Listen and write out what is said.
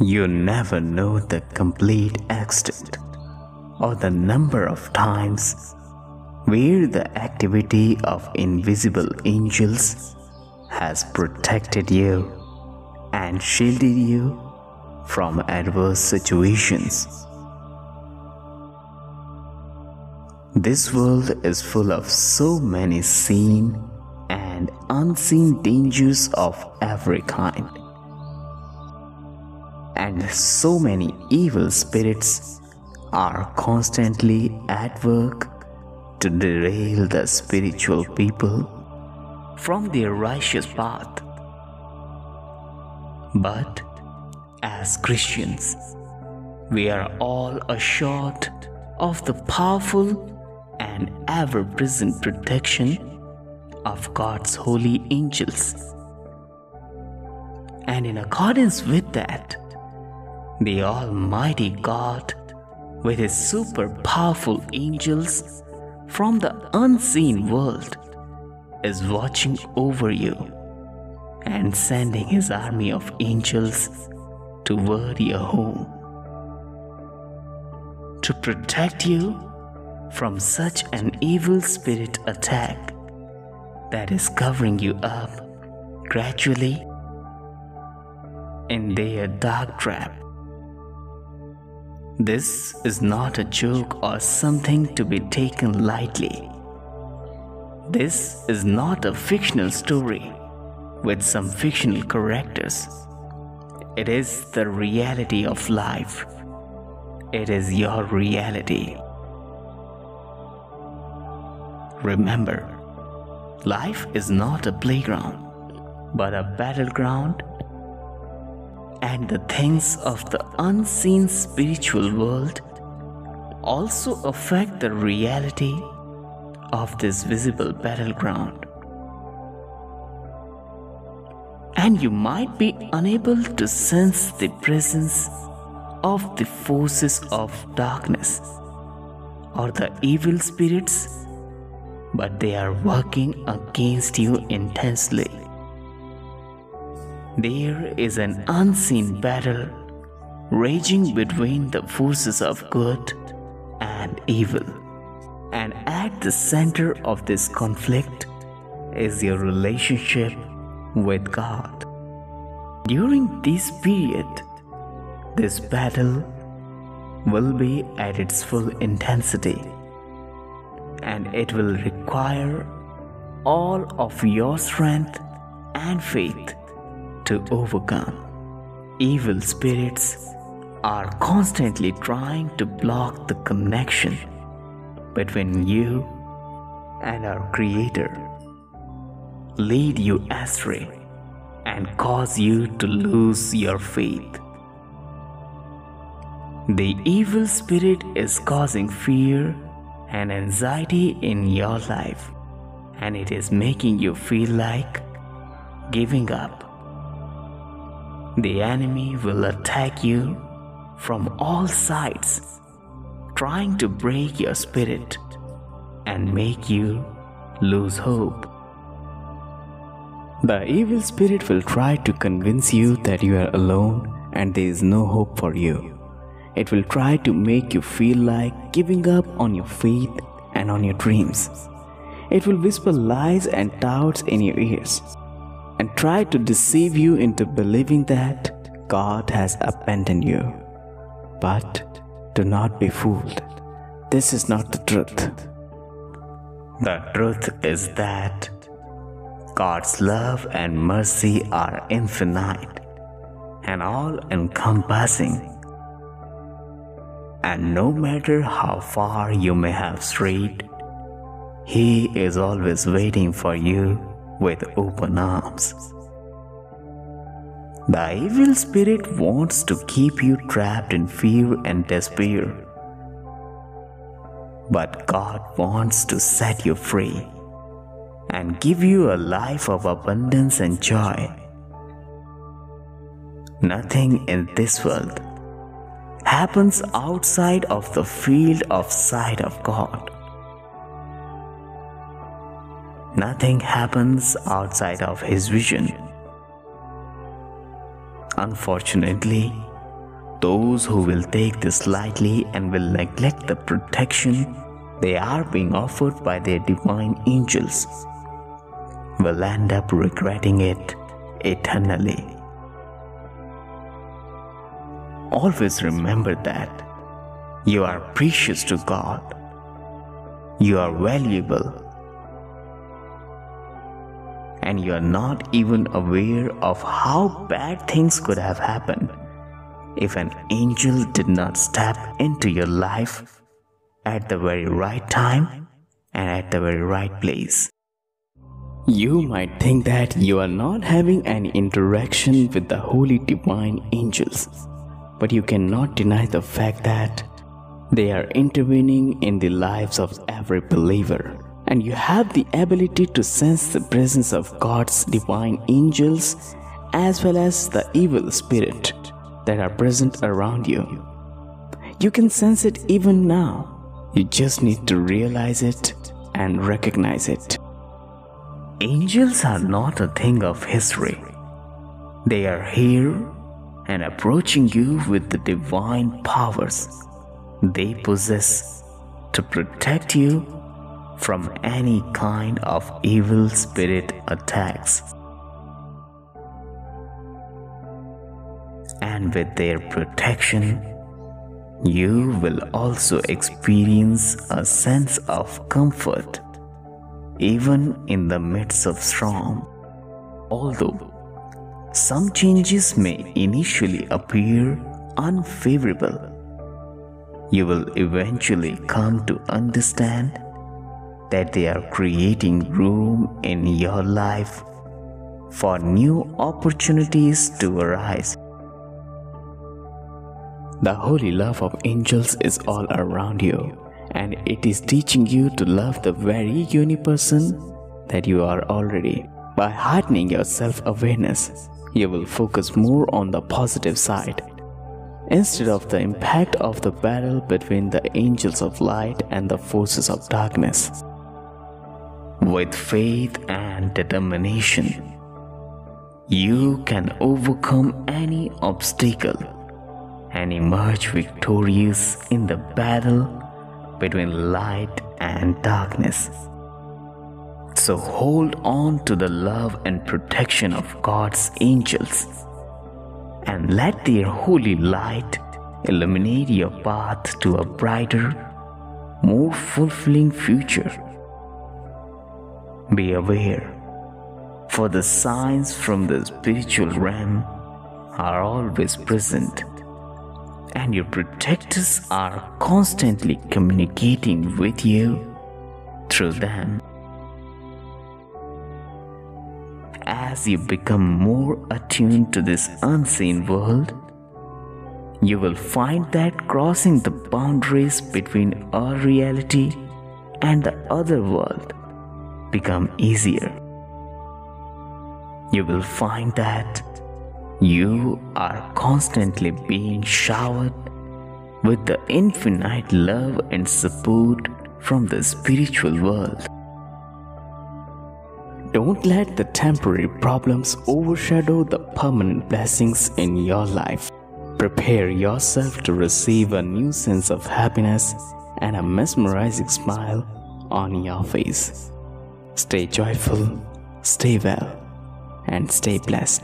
You never know the complete extent or the number of times where the activity of invisible angels has protected you and shielded you from adverse situations. This world is full of so many seen and unseen dangers of every kind, and so many evil spirits are constantly at work to derail the spiritual people from their righteous path. But as Christians, we are all assured of the powerful and ever-present protection of God's holy angels, and in accordance with that, the Almighty God, with His super powerful angels from the unseen world, is watching over you and sending His army of angels toward your home to protect you from such an evil spirit attack that is covering you up gradually in their dark trap. This is not a joke or something to be taken lightly. This is not a fictional story with some fictional characters. It is the reality of life. It is your reality. Remember, life is not a playground, but a battleground, and the things of the unseen spiritual world also affect the reality of this visible battleground. And you might be unable to sense the presence of the forces of darkness or the evil spirits, but they are working against you intensely. There is an unseen battle raging between the forces of good and evil, and at the center of this conflict is your relationship with God. During this period, this battle will be at its full intensity, and it will require all of your strength and faith to overcome. Evil spirits are constantly trying to block the connection between you and our Creator, lead you astray, and cause you to lose your faith. The evil spirit is causing fear and anxiety in your life, and it is making you feel like giving up. The enemy will attack you from all sides, trying to break your spirit and make you lose hope. The evil spirit will try to convince you that you are alone and there is no hope for you. It will try to make you feel like giving up on your faith and on your dreams. It will whisper lies and doubts in your ears and try to deceive you into believing that God has abandoned you. But do not be fooled. This is not the truth. The truth is that God's love and mercy are infinite and all-encompassing. And no matter how far you may have strayed, He is always waiting for you with open arms. The evil spirit wants to keep you trapped in fear and despair, but God wants to set you free and give you a life of abundance and joy. Nothing in this world happens outside of the field of sight of God. Nothing happens outside of His vision. Unfortunately, those who will take this lightly and will neglect the protection they are being offered by their divine angels will end up regretting it eternally. Always remember that you are precious to God. You are valuable. And you are not even aware of how bad things could have happened if an angel did not step into your life at the very right time and at the very right place. You might think that you are not having any interaction with the holy divine angels, but you cannot deny the fact that they are intervening in the lives of every believer. And you have the ability to sense the presence of God's divine angels as well as the evil spirit that are present around you. You can sense it even now. You just need to realize it and recognize it. Angels are not a thing of history. They are here and approaching you with the divine powers they possess to protect you from any kind of evil spirit attacks. And with their protection, you will also experience a sense of comfort even in the midst of storm. Although some changes may initially appear unfavorable, you will eventually come to understand that they are creating room in your life for new opportunities to arise. The holy love of angels is all around you, and it is teaching you to love the very unique person that you are already. By heightening your self-awareness, you will focus more on the positive side instead of the impact of the battle between the angels of light and the forces of darkness. With faith and determination, you can overcome any obstacle and emerge victorious in the battle between light and darkness. So hold on to the love and protection of God's angels and let their holy light illuminate your path to a brighter, more fulfilling future. Be aware, for the signs from the spiritual realm are always present, and your protectors are constantly communicating with you through them. As you become more attuned to this unseen world, you will find that crossing the boundaries between our reality and the other world become easier. You will find that you are constantly being showered with the infinite love and support from the spiritual world. Don't let the temporary problems overshadow the permanent blessings in your life. Prepare yourself to receive a new sense of happiness and a mesmerizing smile on your face. Stay joyful, stay well, and stay blessed.